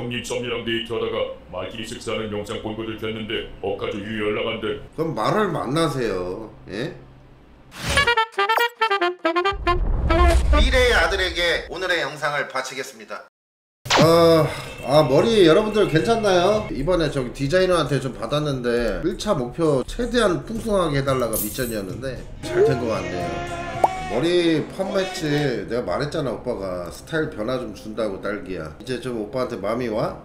형님썸이랑 데이트하다가 말끼리 섹스하는 영상 본 것을 켰는데 억까지 연락 안 돼. 그럼 말을 만나세요. 예? 미래의 아들에게 오늘의 영상을 바치겠습니다. 머리 여러분들 괜찮나요? 이번에 저기 디자이너한테 좀 받았는데 1차 목표 최대한 풍성하게 해달라가 미션이었는데 잘 된 것 같네요. 머리 펌했지. 내가 말했잖아. 오빠가 스타일 변화 좀 준다고. 딸기야, 이제 좀 오빠한테 마음이 와?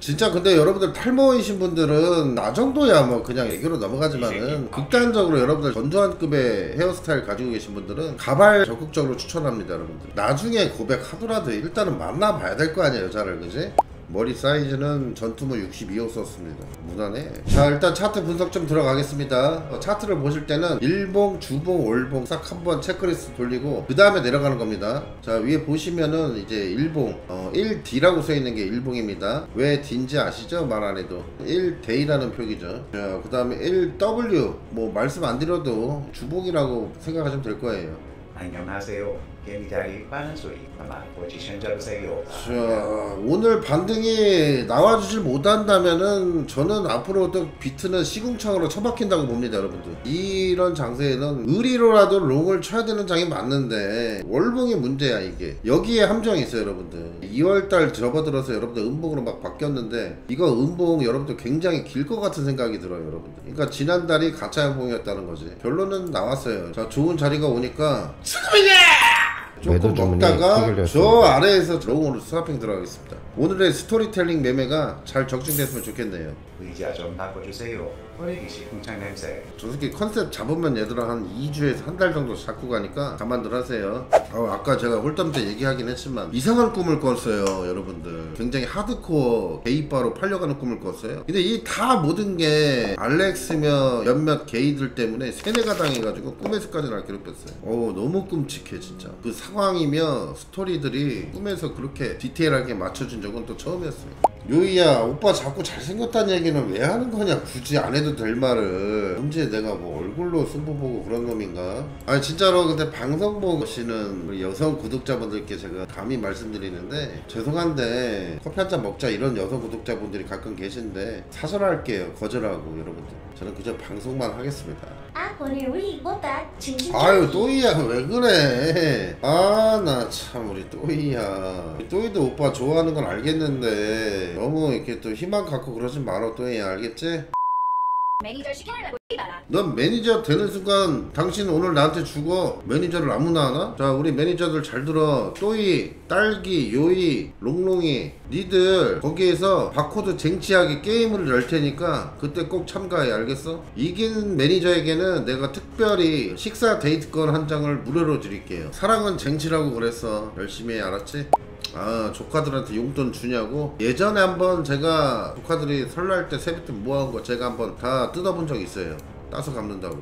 진짜 근데 여러분들 탈모이신 분들은 나 정도야 뭐 그냥 애교로 넘어가지만은 극단적으로 여러분들 전두환급의 헤어스타일 가지고 계신 분들은 가발 적극적으로 추천합니다. 여러분들 나중에 고백하더라도 일단은 만나봐야 될 거 아니야, 여자를. 그지? 머리 사이즈는 전투모 62호 썼습니다. 무난해. 자, 일단 차트 분석 좀 들어가겠습니다. 차트를 보실 때는 일봉, 주봉, 월봉 싹 한번 체크리스트 돌리고 그 다음에 내려가는 겁니다. 자, 위에 보시면은 이제 일봉 1D라고 써있는 게 일봉입니다. 왜 D인지 아시죠? 말 안 해도 1D라는 표기죠. 자, 그 다음에 1W 뭐 말씀 안 드려도 주봉이라고 생각하시면 될 거예요. 안녕하세요. 굉장히 빠른 소리 아마 포지션 잡으세요. 자, 오늘 반등이 나와주질 못한다면은 저는 앞으로도 비트는 시궁창으로 처박힌다고 봅니다. 여러분들 이런 장세에는 의리로라도 롱을 쳐야 되는 장이 맞는데 월봉이 문제야. 이게 여기에 함정이 있어요. 여러분들 2월달 접어들어서 여러분들 음봉으로 막 바뀌었는데 이거 음봉 여러분들 굉장히 길 것 같은 생각이 들어요. 여러분들 그러니까 지난달이 가짜 음봉이었다는 거지. 결론은 나왔어요. 자, 좋은 자리가 오니까 지금이야! 조금 먹다가 저 아래에서 롱으로 스와핑 들어가겠습니다. 오늘의 스토리텔링 매매가 잘 적중됐으면 좋겠네요. 의자 좀 바꿔주세요. 호레기시 궁창 냄새. 저 새끼 컨셉 잡으면 얘들아 한 2주에서 한 달 정도 잡고 가니까 가만들 하세요. 아까 제가 홀덤 때 얘기하긴 했지만 이상한 꿈을 꿨어요. 여러분들 굉장히 하드코어 게이바로 팔려가는 꿈을 꿨어요. 근데 이 다 모든 게 알렉스며 몇몇 게이들 때문에 세뇌가 당해가지고 꿈에서까지 날 괴롭혔어요. 어우, 너무 끔찍해 진짜. 그 상황이며 스토리들이 꿈에서 그렇게 디테일하게 맞춰준 적은 또 처음이었어요. 요이야, 오빠 자꾸 잘생겼다는 얘기는 왜 하는 거냐. 굳이 안 해도 될 말을. 언제 내가 뭐 얼굴로 승부보고 그런 놈인가. 아니 진짜로 근데 방성복 씨는 우리 여성 구독자분들께 제가 감히 말씀드리는데 죄송한데 커피 한잔 먹자 이런 여성 구독자분들이 가끔 계신데 사절할게요. 거절하고 여러분들 저는 그저 방송만 하겠습니다. 아 그래 우리 이거다 진심. 아유 또이야 왜 그래. 아 나 참 우리 또이야. 또이도 오빠 좋아하는 건 알겠는데 너무 이렇게 또 희망 갖고 그러지 마라 또이야. 알겠지? 매니저 시켜달라고 해봐라. 넌 매니저 되는 순간 당신 오늘 나한테 죽어. 매니저를 아무나 하나? 자, 우리 매니저들 잘 들어. 또이, 딸기, 요이, 롱롱이 니들 거기에서 박호두 쟁취하게 게임을 열 테니까 그때 꼭 참가해. 알겠어? 이긴 매니저에게는 내가 특별히 식사 데이트권 한 장을 무료로 드릴게요. 사랑은 쟁취라고 그랬어. 열심히 해. 알았지? 아, 조카들한테 용돈 주냐고? 예전에 한번 제가 조카들이 설날 때 세뱃돈 모아온 거 제가 한번 다 뜯어본 적 있어요. 따서 갚는다고.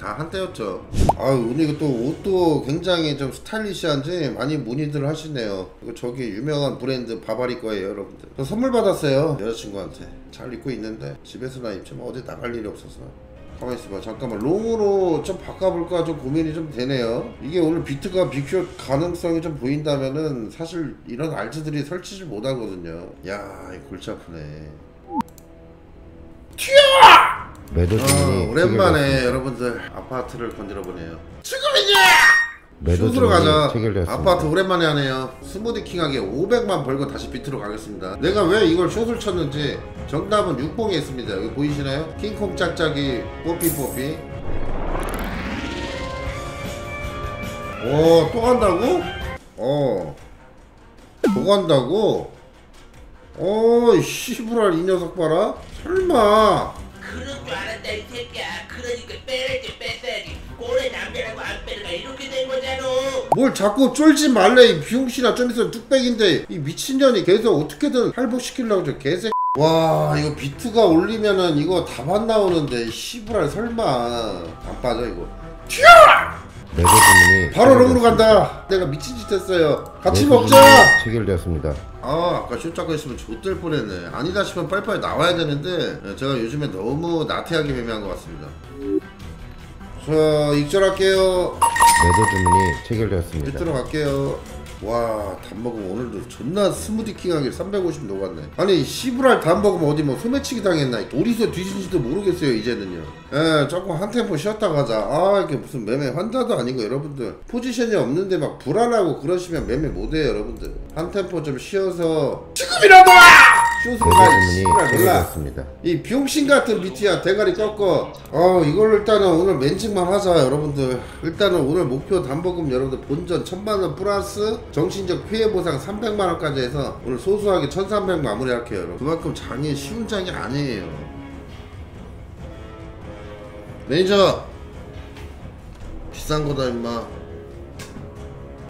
다 한때였죠. 아유, 오늘 이거 또 옷도 굉장히 좀 스타일리시한지 많이 문의들 하시네요. 이거 저기 유명한 브랜드 바바리 거예요. 여러분들 저 선물 받았어요. 여자친구한테 잘 입고 있는데 집에서나 입지만 어디 나갈 일이 없어서. 가만 있어봐. 잠깐만 롱으로 좀 바꿔볼까 좀 고민이 좀 되네요. 이게 오늘 비트가 빅숏 가능성이 좀 보인다면은 사실 이런 알트들이 설치질 못하거든요. 야, 이 골치 아프네. 튀어! 오랜만에 여러분들 아파트를 건드려 보네요. 지금이냐? 숏으로 가자. 아파트 오랜만에 하네요. 스무디킹하게 500만 벌고 다시 비트로 가겠습니다. 내가 왜 이걸 숏을 쳤는지 정답은 6봉에 있습니다. 여기 보이시나요? 킹콩 짝짝이 뽀삐뽀삐. 오, 또 간다고? 또 간다고? 이 씨부랄 이 녀석 봐라. 설마 그런 줄 알았다 이 새끼야. 그러니까 빼야지 뺐어야지. 꼴에 남자라고 안 빼가 이렇게 된 거잖아. 뭘 자꾸 쫄지 말래 이 비용씨나. 좀 있으면 뚝배기인데 이 미친년이 계속 어떻게든 할복시키려고 저 개새끼. 와, 이거 비트가 올리면은 이거 답안 나오는데 씨부랄 설마 안 빠져 이거. 튀어! 바로 롱으로 간다. 내가 미친 짓 했어요. 같이 먹자. 체결되었습니다. 아, 아까 숏 잡고 있으면 좆될 뻔했네. 아니다 싶으면 빨리빨리 나와야 되는데 제가 요즘에 너무 나태하게 매매한 것 같습니다. 자, 익절할게요. 매도 주문이 체결되었습니다. 비트로 갈게요. 와, 단 먹으면 오늘도 존나 스무디킹하게 350 녹았네. 아니 시브랄 단 먹으면 어디 뭐 소매치기 당했나, 도리서 뒤진지도 모르겠어요 이제는요. 예, 자꾸 한 템포 쉬었다 가자. 아, 이게 무슨 매매 환자도 아니고 여러분들 포지션이 없는데 막 불안하고 그러시면 매매 못해요 여러분들. 한 템포 좀 쉬어서 지금이라도 쇼스가 이 병신 같은 BT야 대가리 꺾어. 이걸로 일단은 오늘 맨칭만 하자 여러분들. 일단은 오늘 목표 담보금 여러분들 본전 1000만원 플러스 정신적 피해보상 300만원까지 해서 오늘 소소하게 1300 마무리 할게요 여러분. 그만큼 장이 쉬운 장이 아니에요. 매니저 비싼거다 임마.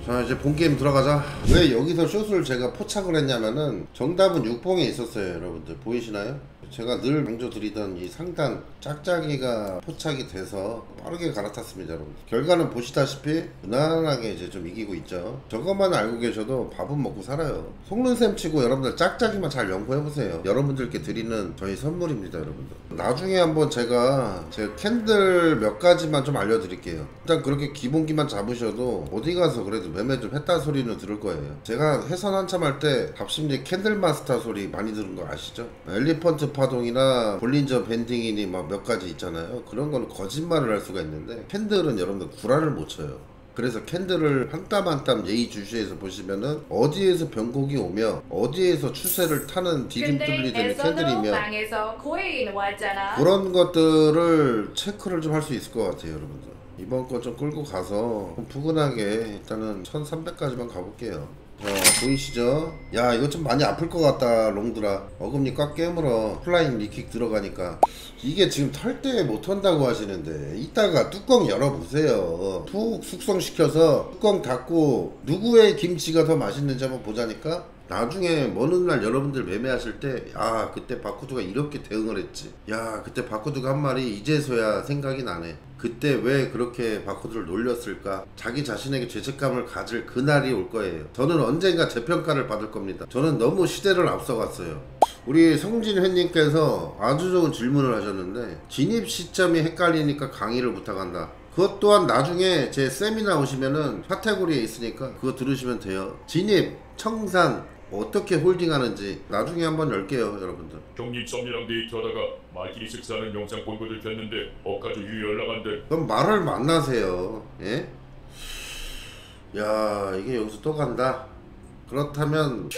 자, 이제 본게임 들어가자. 왜 여기서 숏을 제가 포착을 했냐면은 정답은 6봉에 있었어요 여러분들. 보이시나요? 제가 늘 강조드리던 이 상단 짝짝이가 포착이 돼서 빠르게 갈아탔습니다 여러분. 결과는 보시다시피 무난하게 이제 좀 이기고 있죠. 저것만 알고 계셔도 밥은 먹고 살아요. 속는셈 치고 여러분들 짝짝이만 잘 연구해보세요. 여러분들께 드리는 저희 선물입니다 여러분들. 나중에 한번 제가 제 캔들 몇 가지만 좀 알려드릴게요. 일단 그렇게 기본기만 잡으셔도 어디 가서 그래도 매매 좀 했다 소리는 들을 거예요. 제가 해선 한참 할 때 답심리 캔들마스터 소리 많이 들은 거 아시죠? 엘리펀트 파동이나 볼린저 밴딩이니 막 몇 가지 있잖아요. 그런 거는 거짓말을 할 수가 있는데 캔들은 여러분들 구라를 못 쳐요. 그래서 캔들을 한 땀 한 땀 예의주시해서 보시면은 어디에서 변곡이 오며 어디에서 추세를 타는 디딤돌이 되는 캔들이며 그런 것들을 체크를 좀 할 수 있을 것 같아요 여러분들. 이번 거 좀 끌고 가서 좀 푸근하게 일단은 1300까지만 가볼게요. 보이시죠? 야, 이거 좀 많이 아플 것 같다 롱드라. 어금니 꽉 깨물어. 플라잉 리킥 들어가니까 이게 지금 털 때 못한다고 하시는데 이따가 뚜껑 열어보세요. 푹 숙성시켜서 뚜껑 닫고 누구의 김치가 더 맛있는지 한번 보자니까. 나중에 먼 훗날 여러분들 매매하실 때 아, 그때 박호두가 이렇게 대응을 했지. 야, 그때 박호두가 한 말이 이제서야 생각이 나네. 그때 왜 그렇게 박호두를 놀렸을까. 자기 자신에게 죄책감을 가질 그날이 올 거예요. 저는 언젠가 재평가를 받을 겁니다. 저는 너무 시대를 앞서갔어요. 우리 성진회님께서 아주 좋은 질문을 하셨는데 진입 시점이 헷갈리니까 강의를 부탁한다. 그것 또한 나중에 제 세미나 오시면은 카테고리에 있으니까 그거 들으시면 돼요. 진입, 청산, 어떻게 홀딩하는지 나중에 한번 열게요 여러분들. 경리점이랑 데이트하다가 말끼리 식사하는 영상 본 것들 됐는데 어까지 연락 안 돼. 그럼 말을 만나세요. 예? 야, 이게 여기서 또 간다. 그렇다면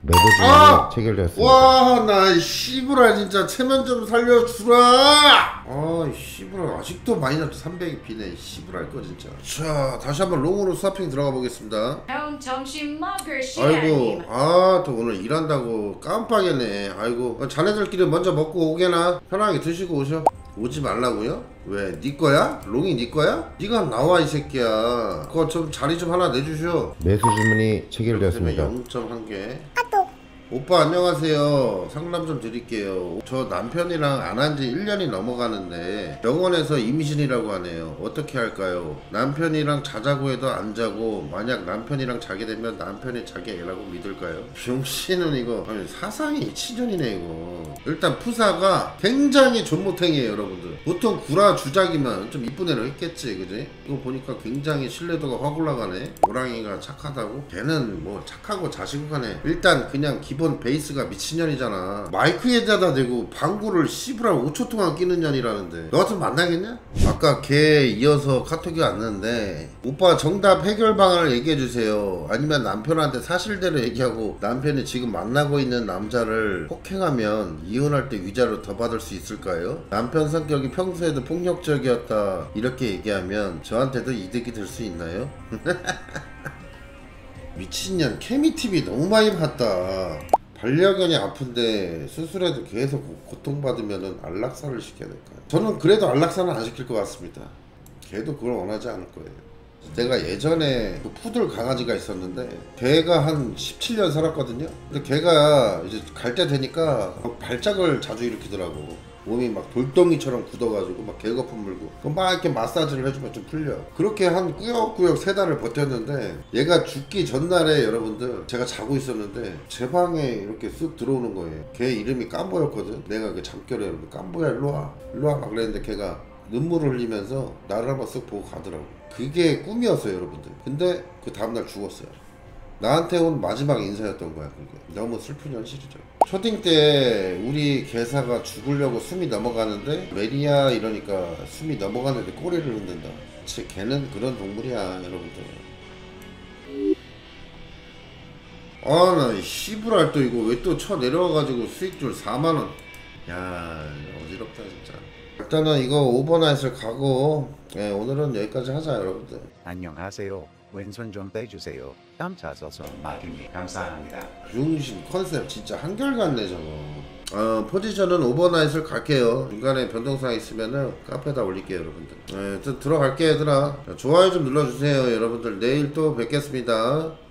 매도주문이 체결되었습니다. 와, 나 씨부라 진짜 체면 좀 살려주라. 아, 씨부라 아직도 마이너스 300이 비네. 씨부랄 거 진짜. 자, 다시 한번 롱으로 스와핑 들어가 보겠습니다. 점심 먹을 시간이야. 아이고, 아, 또 오늘 일한다고 깜빡했네. 아이고, 자네들끼리 먼저 먹고 오게나. 편하게 드시고 오셔. 오지 말라고요? 왜? 니 거야? 롱이 니 거야? 니가 나와 이 새끼야. 그거 좀 자리 좀 하나 내주시오. 매수 주문이 체결되었습니다. 0.1개. 오빠 안녕하세요. 상담 좀 드릴게요. 저 남편이랑 안 한 지 1년이 넘어가는데 병원에서 임신이라고 하네요. 어떻게 할까요? 남편이랑 자자고 해도 안 자고 만약 남편이랑 자게 되면 남편이 자기 애라고 믿을까요? 병신은 이거 아니, 사상이 치전이네 이거. 일단 푸사가 굉장히 존모탱이에요 여러분들. 보통 구라 주작이면 좀 이쁜 애로 했겠지 그지? 이거 보니까 굉장히 신뢰도가 확 올라가네. 오랑이가 착하다고? 걔는 뭐 착하고 자시고 간에 일단 그냥 기본 베이스가 미친년이잖아. 마이크에다가 대고 방구를 씨부라 5초 동안 끼는 년이라는데 너 같으면 만나겠냐? 아까 걔 이어서 카톡이 왔는데 오빠 정답 해결 방안을 얘기해주세요. 아니면 남편한테 사실대로 얘기하고 남편이 지금 만나고 있는 남자를 폭행하면 이혼할 때 위자료 더 받을 수 있을까요? 남편 성격이 평소에도 폭력적이었다 이렇게 얘기하면 저한테도 이득이 될 수 있나요? 미친년 케미TV 너무 많이 봤다. 반려견이 아픈데 수술해도 계속 고통받으면 안락사를 시켜야 될까요? 저는 그래도 안락사는 안 시킬 것 같습니다. 걔도 그걸 원하지 않을 거예요. 내가 예전에 그 푸들 강아지가 있었는데 걔가 한 17년 살았거든요. 근데 걔가 이제 갈 때 되니까 발작을 자주 일으키더라고. 몸이 막 돌덩이처럼 굳어가지고 막 개거품 물고 그럼 막 이렇게 마사지를 해주면 좀 풀려. 그렇게 한 꾸역꾸역 3달을 버텼는데 얘가 죽기 전날에 여러분들 제가 자고 있었는데 제 방에 이렇게 쓱 들어오는 거예요. 걔 이름이 깜보였거든. 내가 그 잠결에 여러분 깜보야 일로와 일로와 막 그랬는데 걔가 눈물을 흘리면서 나를 한번 쓱 보고 가더라고. 그게 꿈이었어요 여러분들. 근데 그 다음날 죽었어요. 나한테 온 마지막 인사였던 거야. 그게 너무 슬픈 현실이죠. 초딩 때 우리 개사가 죽으려고 숨이 넘어가는데 메리야 이러니까 숨이 넘어가는데 꼬리를 흔든다. 걔는 그런 동물이야 여러분들. 아 나 시부랄 또 이거 왜 또 쳐 내려와가지고 수익줄 4만원 야 어지럽다 진짜. 일단은 이거 오버나잇을 가고 예, 오늘은 여기까지 하자 여러분들. 안녕하세요. 왼손 좀 떼주세요. 땀 차서서 마중이 감사합니다. 중심 컨셉 진짜 한결같네 저거. 포지션은 오버나잇을 갈게요. 중간에 변동사항 있으면은 카페에다 일단 올릴게요 여러분들. 들어갈게 얘들아. 좋아요 좀 눌러주세요 여러분들. 내일 또 뵙겠습니다.